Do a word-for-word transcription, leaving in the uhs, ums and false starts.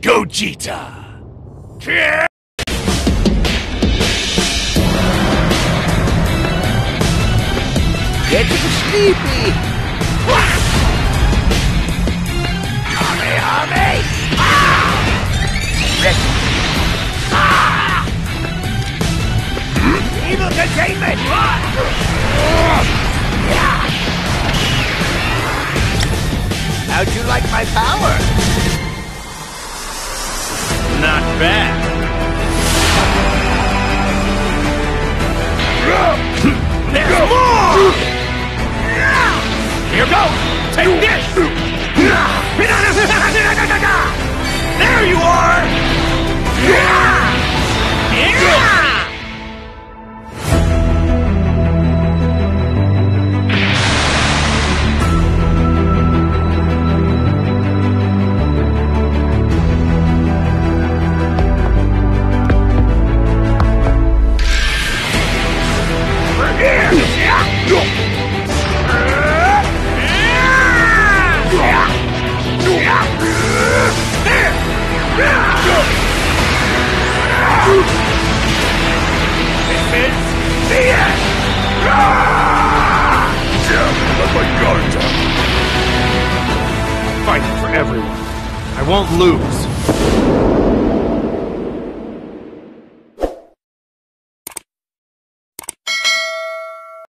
Gogeta! Yeah! Get sleepy! Army, army! Ah! Ah! Evil containment! Ah! How'd you like my power? Not bad. There's more! Here goes! Take this! There you are! Fighting for everyone. I won't lose.